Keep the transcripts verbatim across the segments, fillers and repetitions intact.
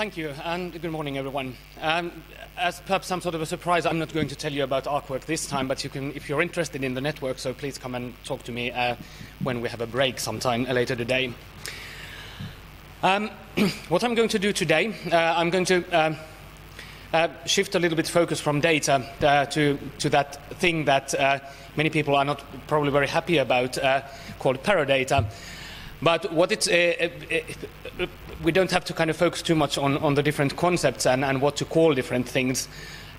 Thank you, and good morning, everyone. Um, as perhaps some sort of a surprise, I'm not going to tell you about ARKWORK this time, but you can, if you're interested in the network, so please come and talk to me uh, when we have a break sometime later today. Um, what I'm going to do today, uh, I'm going to uh, uh, shift a little bit focus from data uh, to, to that thing that uh, many people are not probably very happy about, uh, called paradata. But what it's, uh, uh, we don't have to kind of focus too much on, on the different concepts and, and what to call different things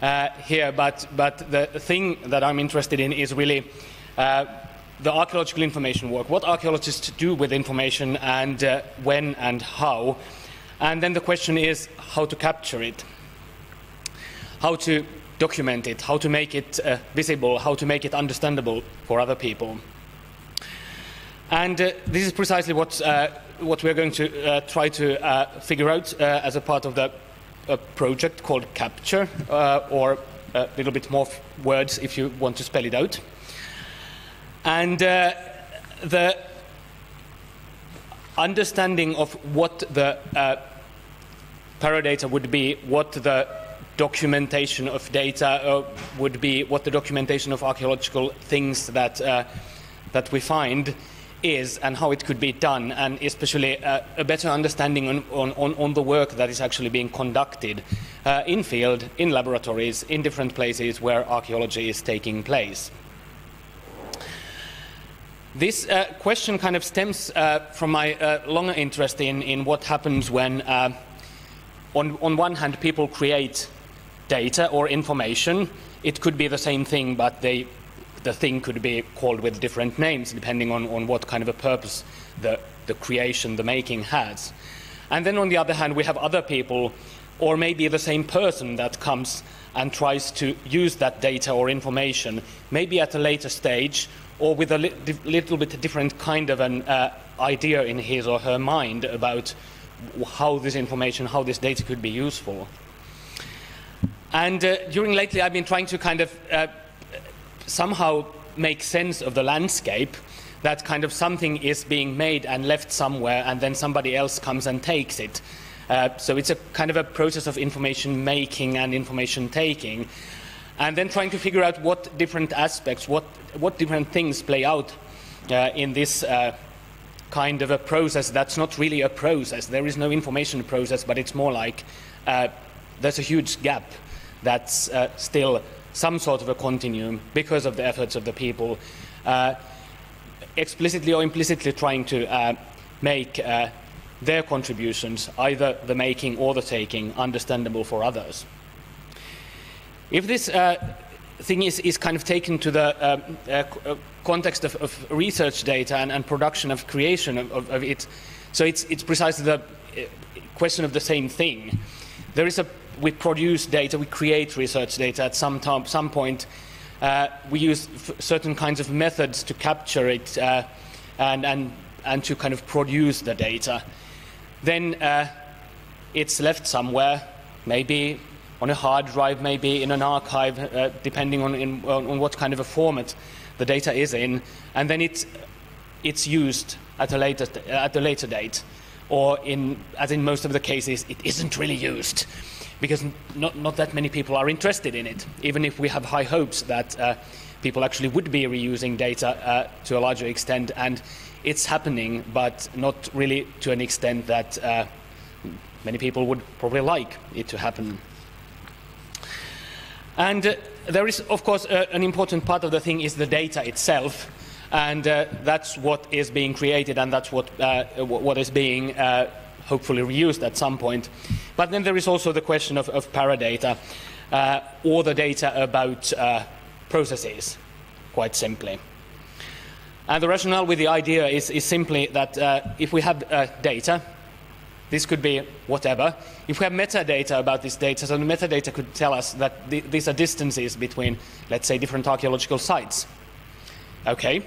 uh, here, but, but the thing that I'm interested in is really uh, the archaeological information work, what archaeologists do with information and uh, when and how. And then the question is how to capture it, how to document it, how to make it uh, visible, how to make it understandable for other people. And uh, this is precisely what, uh, what we're going to uh, try to uh, figure out uh, as a part of the uh, project called Capture, uh, or a little bit more words if you want to spell it out. And uh, the understanding of what the uh, paradata would be, what the documentation of data uh, would be, what the documentation of archaeological things that, uh, that we find is and how it could be done, and especially uh, a better understanding on, on, on the work that is actually being conducted uh, in field, in laboratories, in different places where archaeology is taking place. This uh, question kind of stems uh, from my uh, longer interest in, in what happens when, uh, on, on one hand, people create data or information. It could be the same thing, but they the thing could be called with different names depending on, on what kind of a purpose the, the creation, the making has. And then on the other hand, we have other people, or maybe the same person, that comes and tries to use that data or information, maybe at a later stage or with a li little bit different kind of an uh, idea in his or her mind about how this information, how this data could be useful. And uh, during lately, I've been trying to kind of uh, somehow make sense of the landscape, that kind of something is being made and left somewhere and then somebody else comes and takes it. Uh, so it's a kind of a process of information making and information taking, and then trying to figure out what different aspects, what, what different things play out uh, in this uh, kind of a process that's not really a process. There is no information process, but it's more like uh, there's a huge gap that's uh, still some sort of a continuum because of the efforts of the people uh, explicitly or implicitly trying to uh, make uh, their contributions, either the making or the taking, understandable for others. If this uh, thing is, is kind of taken to the uh, uh, context of, of research data and, and production of creation of, of, of it, so it's, it's precisely the question of the same thing. There is a We produce data, we create research data at some, time, some point. Uh, we use f certain kinds of methods to capture it uh, and, and, and to kind of produce the data. Then uh, it's left somewhere, maybe on a hard drive, maybe in an archive, uh, depending on, in, on what kind of a format the data is in. And then it's, it's used at a later, at a later date. Or in, as in most of the cases, it isn't really used, because not, not that many people are interested in it, even if we have high hopes that uh, people actually would be reusing data uh, to a larger extent. And it's happening, but not really to an extent that uh, many people would probably like it to happen. And uh, there is, of course, uh, an important part of the thing is the data itself. And uh, that's what is being created, and that's what, uh, what is being uh, hopefully reused at some point. But then there is also the question of, of paradata, uh, or the data about uh, processes, quite simply. And the rationale with the idea is, is simply that uh, if we have uh, data, this could be whatever. If we have metadata about this data, so the metadata could tell us that th these are distances between, let's say, different archaeological sites. Okay.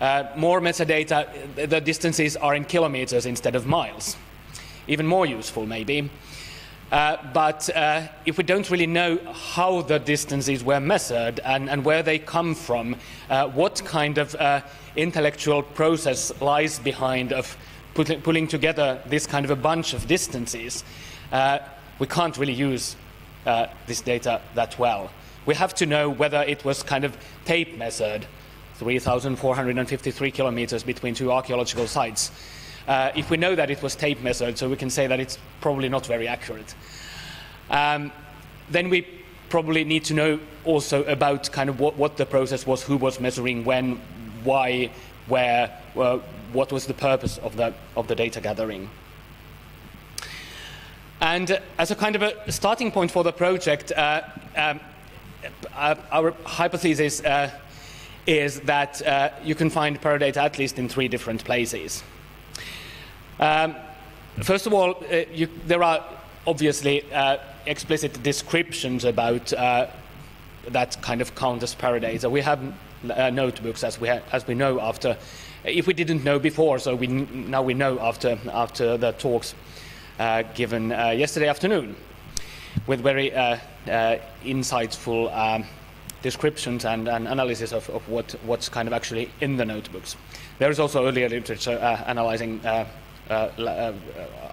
Uh, more metadata, the distances are in kilometers instead of miles. Even more useful, maybe. Uh, but uh, if we don't really know how the distances were measured and, and where they come from, uh, what kind of uh, intellectual process lies behind of put, pulling together this kind of a bunch of distances, uh, we can't really use uh, this data that well. We have to know whether it was kind of tape measured, three thousand four hundred fifty-three kilometers between two archaeological sites. Uh, if we know that it was tape measured, so we can say that it's probably not very accurate. Um, then we probably need to know also about kind of what, what the process was, who was measuring, when, why, where, uh, what was the purpose of the, of the data gathering. And uh, as a kind of a starting point for the project, uh, um, uh, our hypothesis uh, is that uh, you can find paradata at least in three different places. Um, first of all, uh, you, there are obviously uh, explicit descriptions about uh, that kind of count as paradata. We have uh, notebooks, as we ha as we know after, if we didn't know before, so we n now we know after after the talks uh, given uh, yesterday afternoon, with very uh, uh, insightful um, descriptions and, and analysis of, of what what's kind of actually in the notebooks. There is also earlier literature uh, analyzing Uh, Uh, uh,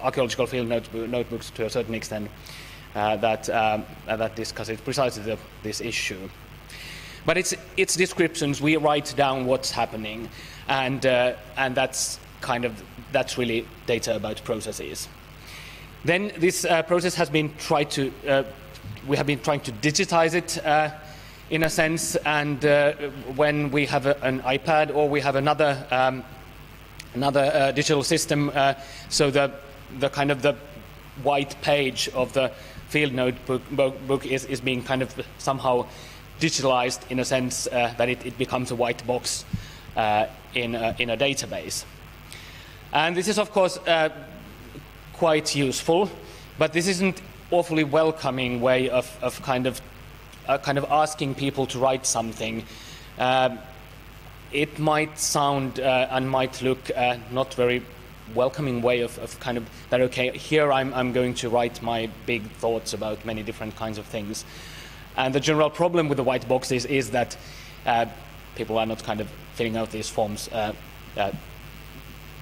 archaeological field notebook, notebooks to a certain extent uh, that um, that discusses precisely the, this issue, but it's it's descriptions. We write down what's happening, and uh, and that's kind of that's really data about processes. Then this uh, process has been tried to uh, we have been trying to digitize it uh, in a sense, and uh, when we have a, an iPad or we have another. Um, another uh, digital system, uh, so the, the kind of the white page of the field notebook book is, is being kind of somehow digitalized in a sense uh, that it, it becomes a white box uh, in, a, in a database. And this is, of course, uh, quite useful, but this isn't awfully welcoming way of, of, kind, of uh, kind of asking people to write something. Um, It might sound uh, and might look uh, not very welcoming way of, of kind of that. Okay, here I'm, I'm going to write my big thoughts about many different kinds of things. And the general problem with the white boxes is that uh, people are not kind of filling out these forms uh, uh,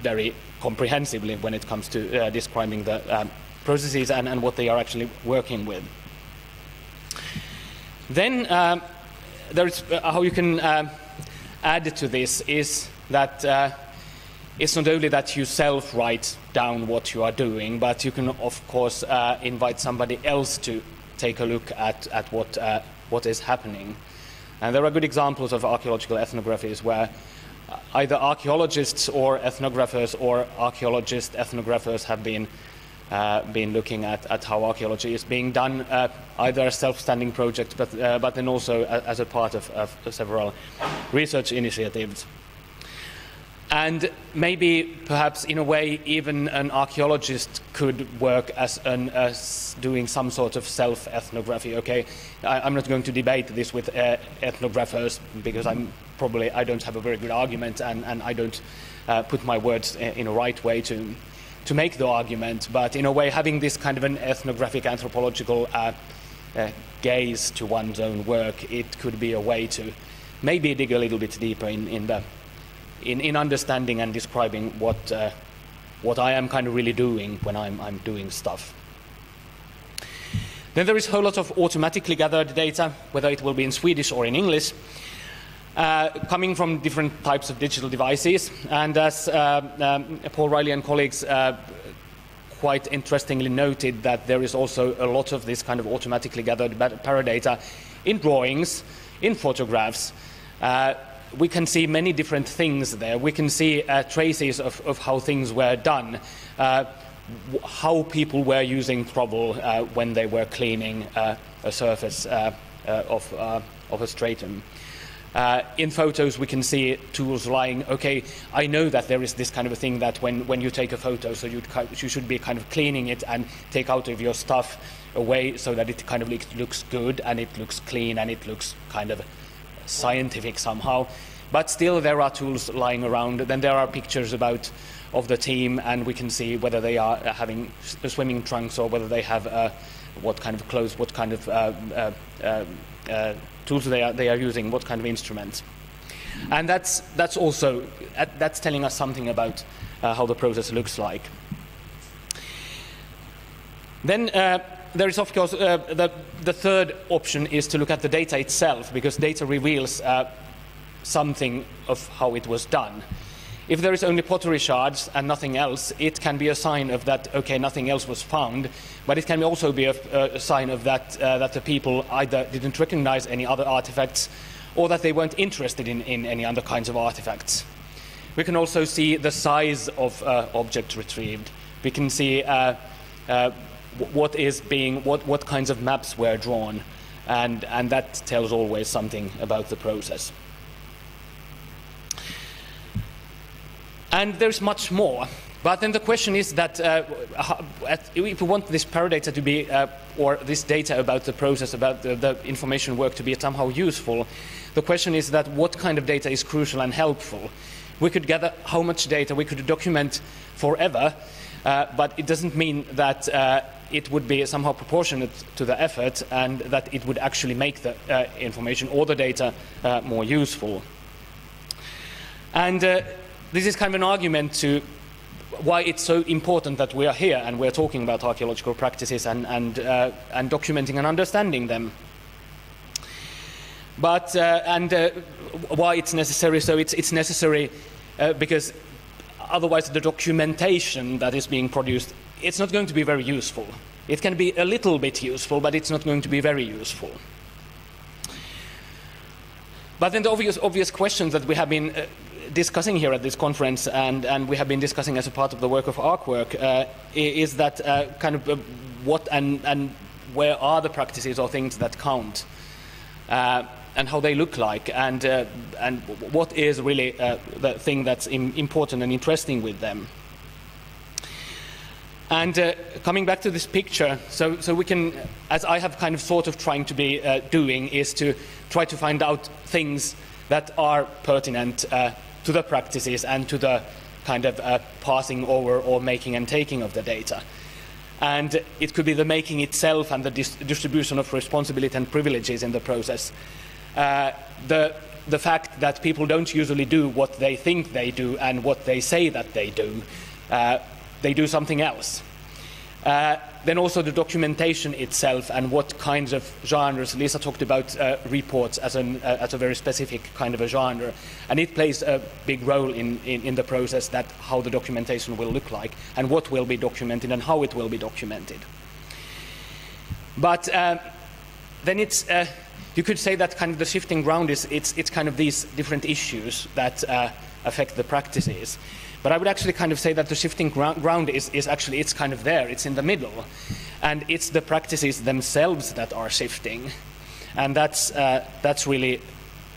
very comprehensively when it comes to uh, describing the um, processes and, and what they are actually working with. Then um, there is uh, how you can. Uh, Added to this is that uh, it's not only that you self-write down what you are doing, but you can, of course, uh, invite somebody else to take a look at, at what, uh, what is happening. And there are good examples of archaeological ethnographies where either archaeologists or ethnographers or archaeologist ethnographers have been, uh, been looking at, at how archaeology is being done, uh, either as self-standing projects, but, uh, but then also as a part of, of several research initiatives. And maybe, perhaps, in a way, even an archaeologist could work as, an, as doing some sort of self-ethnography. Okay, I, I'm not going to debate this with uh, ethnographers because I'm probably I don't have a very good argument and, and I don't uh, put my words in a right way to to make the argument. But in a way, having this kind of an ethnographic anthropological uh, uh, gaze to one's own work, it could be a way to maybe dig a little bit deeper in, in, the, in, in understanding and describing what, uh, what I am kind of really doing when I'm, I'm doing stuff. Then there is a whole lot of automatically gathered data, whether it will be in Swedish or in English, uh, coming from different types of digital devices. And as uh, um, Paul Reilly and colleagues uh, quite interestingly noted, that there is also a lot of this kind of automatically gathered paradata in drawings, in photographs. Uh, we can see many different things there. We can see uh, traces of, of how things were done, uh, how people were using trowel uh, when they were cleaning uh, a surface uh, uh, of, uh, of a stratum. Uh, in photos, we can see tools lying. Okay, I know that there is this kind of a thing that when, when you take a photo, so you'd, you should be kind of cleaning it and take out of your stuff away so that it kind of looks good and it looks clean and it looks kind of scientific somehow. But still, there are tools lying around. Then there are pictures about of the team, and we can see whether they are having swimming trunks or whether they have uh, what kind of clothes, what kind of uh, uh, uh, uh, tools they are, they are using, what kind of instruments. And that's, that's also, that's telling us something about uh, how the process looks like. Then uh, there is, of course, uh, the, the third option is to look at the data itself, because data reveals uh, something of how it was done. If there is only pottery shards and nothing else, it can be a sign of that, okay, nothing else was found, but it can also be a, a sign of that, uh, that the people either didn't recognize any other artifacts or that they weren't interested in, in any other kinds of artifacts. We can also see the size of uh, objects retrieved. We can see uh, uh, what is being, what, what kinds of maps were drawn, and, and that tells always something about the process. And there's much more. But then the question is that uh, if we want this paradata to be, uh, or this data about the process, about the, the information work to be somehow useful, the question is that what kind of data is crucial and helpful? We could gather how much data we could document forever, uh, but it doesn't mean that uh, it would be somehow proportionate to the effort and that it would actually make the uh, information or the data uh, more useful. And uh, this is kind of an argument to why it's so important that we are here and we're talking about archaeological practices and, and, uh, and documenting and understanding them. But, uh, and uh, why it's necessary, so it's, it's necessary uh, because otherwise the documentation that is being produced, it's not going to be very useful. It can be a little bit useful, but it's not going to be very useful. But then the obvious, obvious questions that we have been uh, discussing here at this conference, and, and we have been discussing as a part of the work of ARKWORK, uh, is that uh, kind of uh, what and, and where are the practices or things that count, uh, and how they look like, and, uh, and what is really uh, the thing that's im- important and interesting with them. And uh, coming back to this picture, so, so we can, as I have kind of thought of trying to be uh, doing, is to try to find out things that are pertinent uh, to the practices and to the kind of uh, passing over or making and taking of the data. And it could be the making itself and the dis distribution of responsibility and privileges in the process. Uh, the, the fact that people don't usually do what they think they do and what they say that they do. Uh, they do something else. Uh, then also the documentation itself and what kinds of genres. Lisa talked about uh, reports as, an, uh, as a very specific kind of a genre, and it plays a big role in, in, in the process, that how the documentation will look like and what will be documented and how it will be documented. But uh, then it's, uh, you could say that kind of the shifting ground is, it's, it's kind of these different issues that uh, affect the practices. But I would actually kind of say that the shifting ground is, is actually, it's kind of there, it's in the middle. And it's the practices themselves that are shifting. And that's, uh, that's really,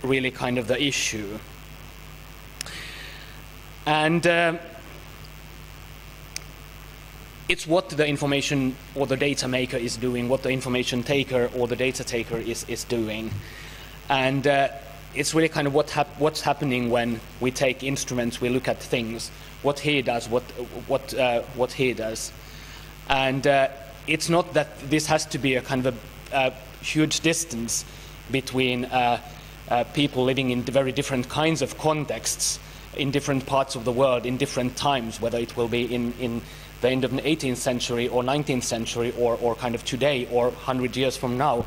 really kind of the issue. And uh, it's what the information or the data maker is doing, what the information taker or the data taker is, is doing. And uh, it's really kind of what hap what's happening when we take instruments, we look at things, what he does, what, what, uh, what he does. And uh, it's not that this has to be a kind of a, a huge distance between uh, uh, people living in very different kinds of contexts in different parts of the world, in different times, whether it will be in, in the end of the eighteenth century or nineteenth century or, or kind of today or one hundred years from now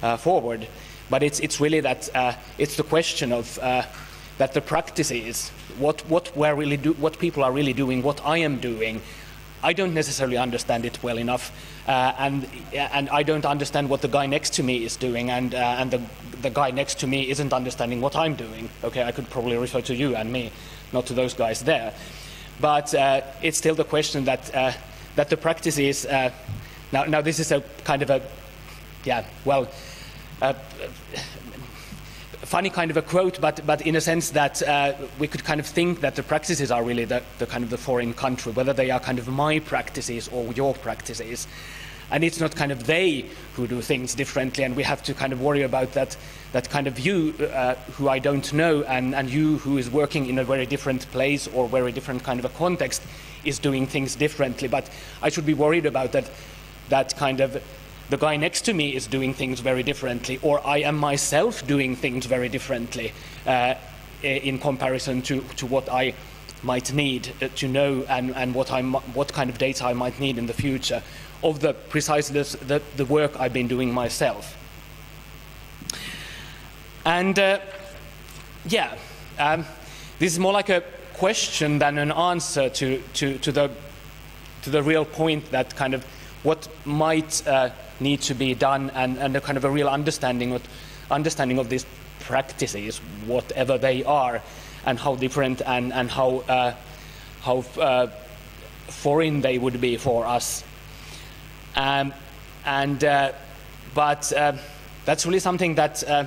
uh, forward. But it's, it's really that uh, it's the question of uh, that the practices, what, what, we're really do, what people are really doing, what I am doing, I don't necessarily understand it well enough, uh, and, and I don't understand what the guy next to me is doing, and, uh, and the, the guy next to me isn't understanding what I'm doing. Okay, I could probably refer to you and me, not to those guys there. But uh, it's still the question that, uh, that the practices, uh, now, now this is a kind of a, yeah, well, Uh, funny kind of a quote, but, but in a sense that uh, we could kind of think that the practices are really the, the kind of the foreign country, whether they are kind of my practices or your practices. And it's not kind of they who do things differently, and we have to kind of worry about that, that kind of you uh, who I don't know, and, and you who is working in a very different place or very different kind of a context is doing things differently. But I should be worried about that, that kind of the guy next to me is doing things very differently, or I am myself doing things very differently uh, in comparison to, to what I might need to know and, and what, I, what kind of data I might need in the future, of the precise the, the work I've been doing myself. And uh, yeah, um, this is more like a question than an answer to, to, to, the, to the real point that kind of what might uh, need to be done, and, and a kind of a real understanding of, understanding of these practices, whatever they are, and how different and, and how, uh, how uh, foreign they would be for us. Um, and, uh, but uh, that's really something that uh,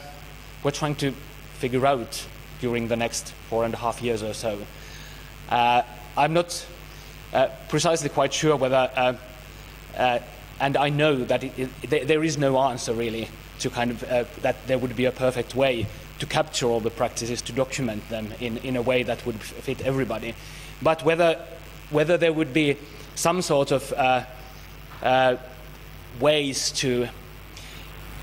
we're trying to figure out during the next four and a half years or so. Uh, I'm not uh, precisely quite sure whether, uh, uh, and I know that it, it, there, there is no answer really to kind of, uh, that there would be a perfect way to capture all the practices, to document them in, in a way that would fit everybody. But whether, whether there would be some sort of uh, uh, ways to,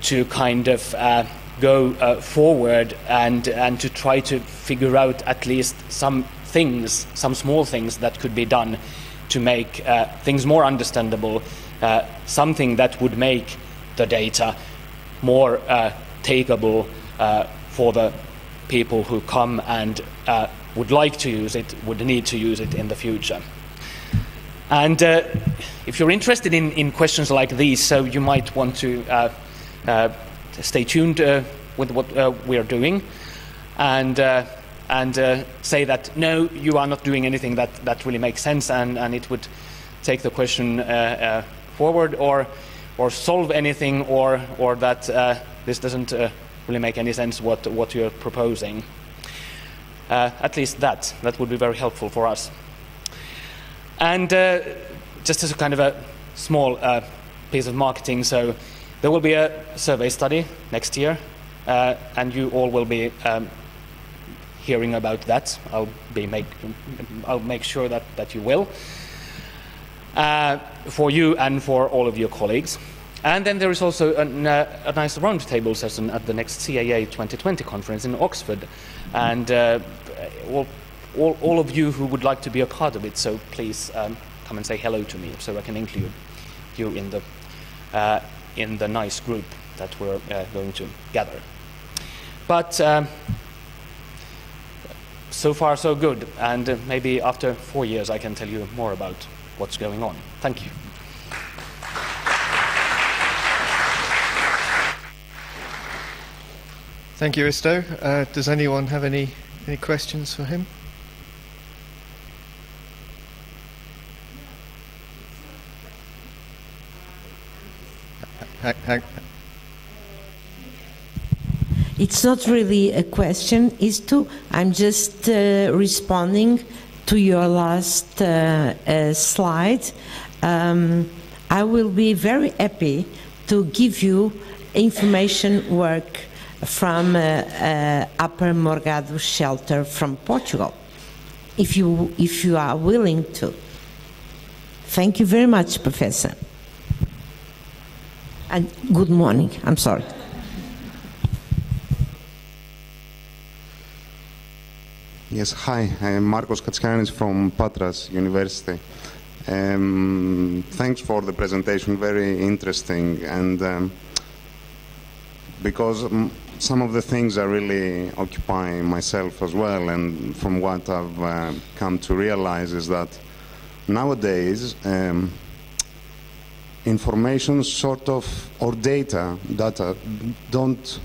to kind of uh, go uh, forward and, and to try to figure out at least some things, some small things that could be done to make uh, things more understandable, uh, something that would make the data more uh, takeable uh, for the people who come and uh, would like to use it, would need to use it in the future. And uh, if you're interested in, in questions like these, so you might want to uh, uh, stay tuned uh, with what uh, we're doing, and, uh, and uh, say that, no, you are not doing anything that, that really makes sense, and, and it would take the question uh, uh, forward, or, or solve anything, or, or that uh, this doesn't uh, really make any sense what, what you're proposing. Uh, at least that, that would be very helpful for us. And uh, just as a kind of a small uh, piece of marketing, so there will be a survey study next year, uh, and you all will be um, hearing about that. I'll, be make, I'll make sure that, that you will, uh, for you and for all of your colleagues. And then there is also an, uh, a nice roundtable session at the next C A A twenty twenty conference in Oxford. And uh, all, all, all of you who would like to be a part of it, so please um, come and say hello to me so I can include you in the, uh, in the nice group that we're uh, going to gather. But um, so far so good. And uh, maybe after four years I can tell you more about what's going on. Thank you. Thank you, Isto. Uh, does anyone have any, any questions for him? It's not really a question, Isto. I'm just uh, responding to your last uh, uh, slide. Um, I will be very happy to give you information work from uh, uh, Upper Morgado shelter from Portugal, if you, if you are willing to. Thank you very much, Professor. And good morning, I'm sorry. Yes, hi, I'm Marcos Katskanis from Patras University. Um, thanks for the presentation, very interesting, and um, because um, some of the things I really occupy myself as well, and from what I've uh, come to realize is that nowadays um, information sort of, or data, data don't,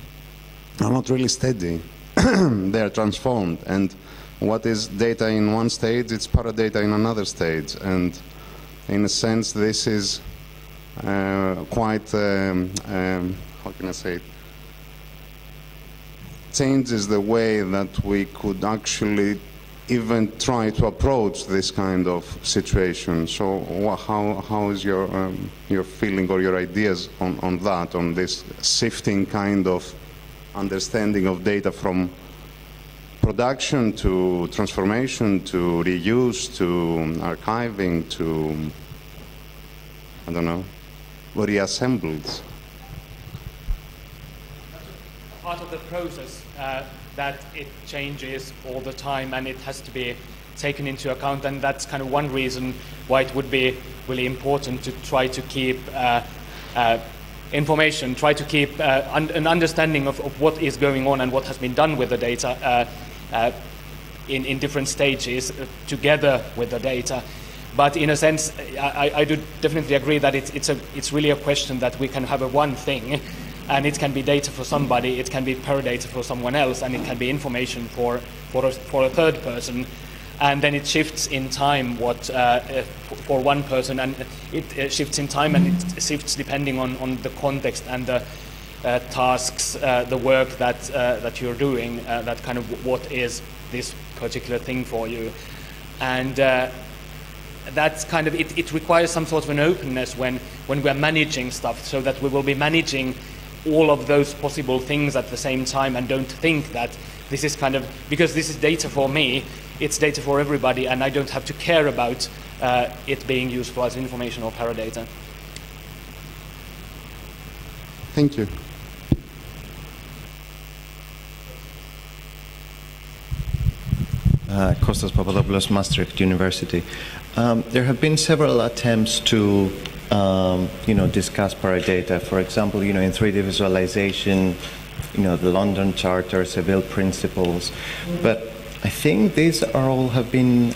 are not really steady. They are transformed, and what is data in one stage, it's paradata in another stage, and in a sense this is uh, quite, um, um, how can I say it? Changes the way that we could actually even try to approach this kind of situation. So how, how is your, um, your feeling or your ideas on, on that, on this shifting kind of understanding of data from production to transformation to reuse to archiving to, I don't know, reassembled? Part of the process uh, that it changes all the time, and it has to be taken into account, and that's kind of one reason why it would be really important to try to keep uh, uh, information, try to keep uh, un an understanding of, of what is going on and what has been done with the data uh, uh, in, in different stages uh, together with the data. But in a sense, I, I do definitely agree that it's, it's, a, it's really a question that we can have a one thing, and it can be data for somebody, it can be paradata for someone else, and it can be information for, for, a, for a third person. And then it shifts in time what, uh, for one person, and it, it shifts in time and it shifts depending on, on the context and the uh, tasks, uh, the work that, uh, that you're doing, uh, that kind of what is this particular thing for you. And uh, that's kind of, it, it requires some sort of an openness when, when we're managing stuff, so that we will be managing all of those possible things at the same time, and don't think that this is kind of, because this is data for me, it's data for everybody, and I don't have to care about uh, it being useful as information or paradata. Thank you. Uh, Kostas Papadopoulos, Maastricht University. Um, there have been several attempts to um, you know, discuss paradata. For example, you know, in three D visualization, you know, the London Charter, Seville principles, but I think these are all have been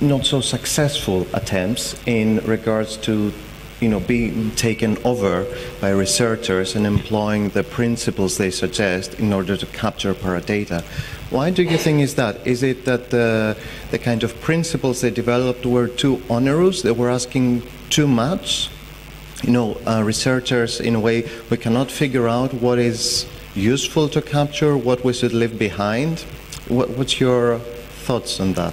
not so successful attempts in regards to, you know, being taken over by researchers and employing the principles they suggest in order to capture paradata. Why do you think is that? Is it that the, the kind of principles they developed were too onerous? They were asking too much? You know, uh, researchers, in a way, we cannot figure out what is useful to capture, what we should leave behind. What, what's your thoughts on that?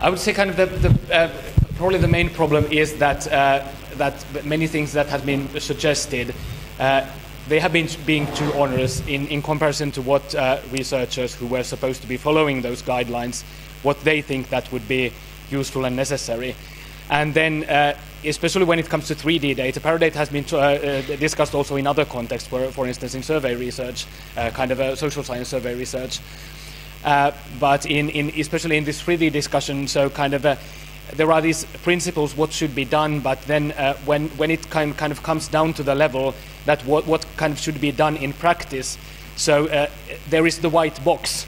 I would say kind of the, the, uh, probably the main problem is that, uh, that many things that have been suggested, uh, they have been being too onerous in, in comparison to what uh, researchers who were supposed to be following those guidelines, what they think that would be useful and necessary. And then, uh, especially when it comes to three D data, paradata has been uh, discussed also in other contexts, for, for instance, in survey research, uh, kind of a social science survey research. Uh, but in, in especially in this three D discussion, so kind of a, there are these principles, what should be done, but then uh, when, when it kind, kind of comes down to the level that what, what kind of should be done in practice, so uh, there is the white box.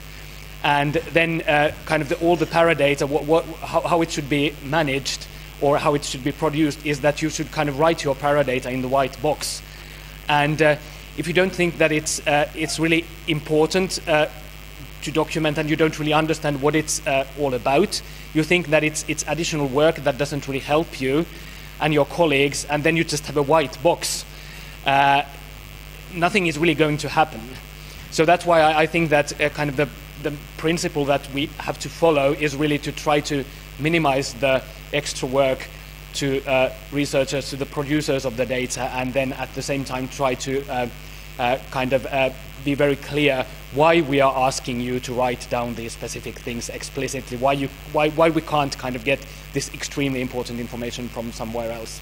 And then uh, kind of the, all the paradata, what, what, how, how it should be managed, or how it should be produced, is that you should kind of write your paradata in the white box. And uh, if you don't think that it's, uh, it's really important uh, to document, and you don't really understand what it's uh, all about, you think that it's, it's additional work that doesn't really help you and your colleagues, and then you just have a white box, uh, nothing is really going to happen. So that's why I, I think that uh, kind of the, the principle that we have to follow is really to try to minimize the extra work to uh, researchers, to the producers of the data, and then at the same time try to uh, uh, kind of uh, be very clear why we are asking you to write down these specific things explicitly, why, you, why, why we can't kind of get this extremely important information from somewhere else.